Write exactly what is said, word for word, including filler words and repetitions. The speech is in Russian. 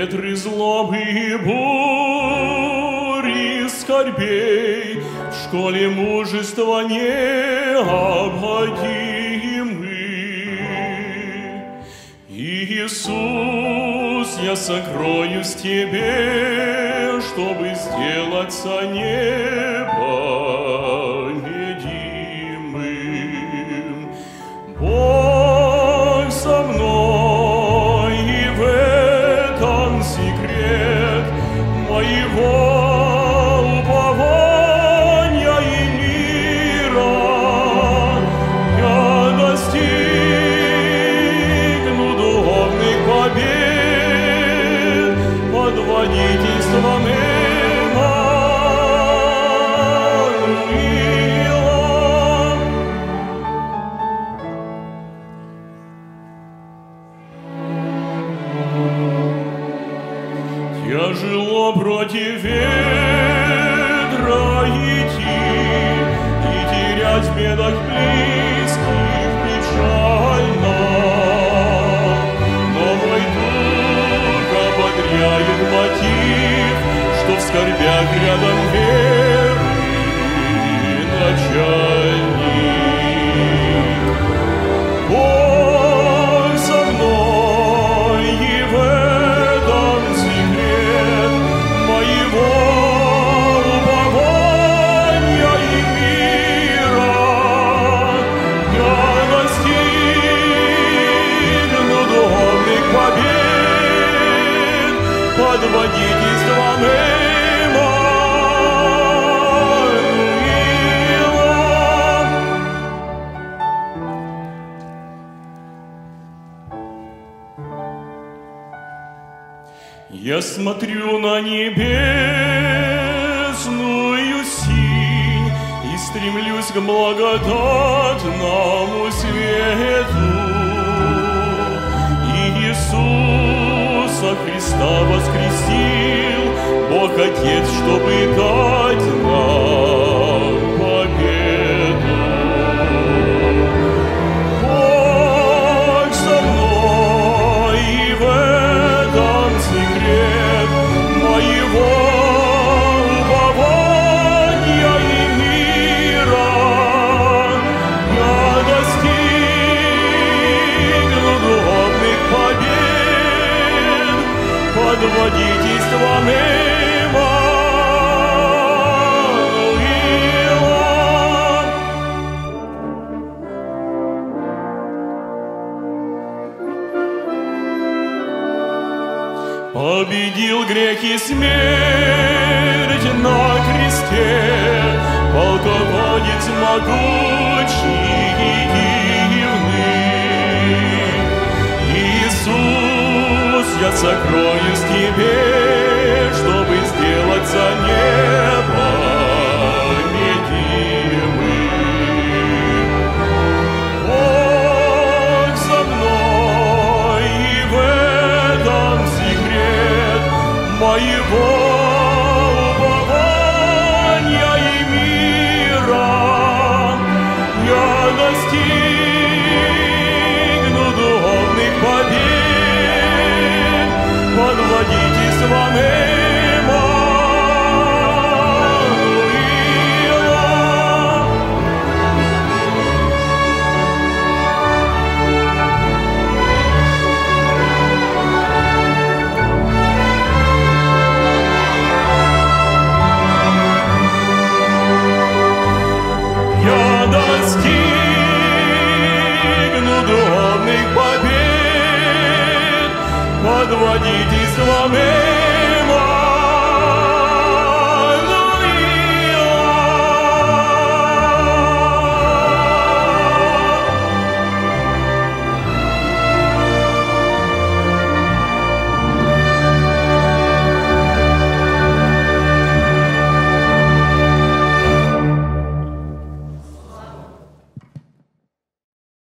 ветры злобы и бури, скорбей, в школе мужества не обходимы. Иисус, я сокроюсь в Тебе, чтобы сделаться непобедимым. Бог со мной, и в этом секрет моего водительством Эммануила. Тяжело против ветра идти и терять в бедах близких печально. Мотив, что в скорбях рядом веры начальник. Бог со мной, и в этом секрет моего упования и мира. Я достигну духовных побед под водительством Эммануила. Я смотрю на небесную синь и стремлюсь к благодатному свету. И Иисус Христа воскресил Бог Отец, чтобы дать нам победу. Бог со мной, и в этом секрет моего упования и мира. Я достигну духовных побед под водительством Эммануила. Победил грех и смерть на кресте полководец могучий и дивный. Иисус, я сокроюсь в Тебе, чтобы сделаться непобедимым. Бог со мной, и в этом секрет моего упования и мира. Я достигну духовных побед под водительством Эммануила. Я достигну духовных побед под водительством Эммануила.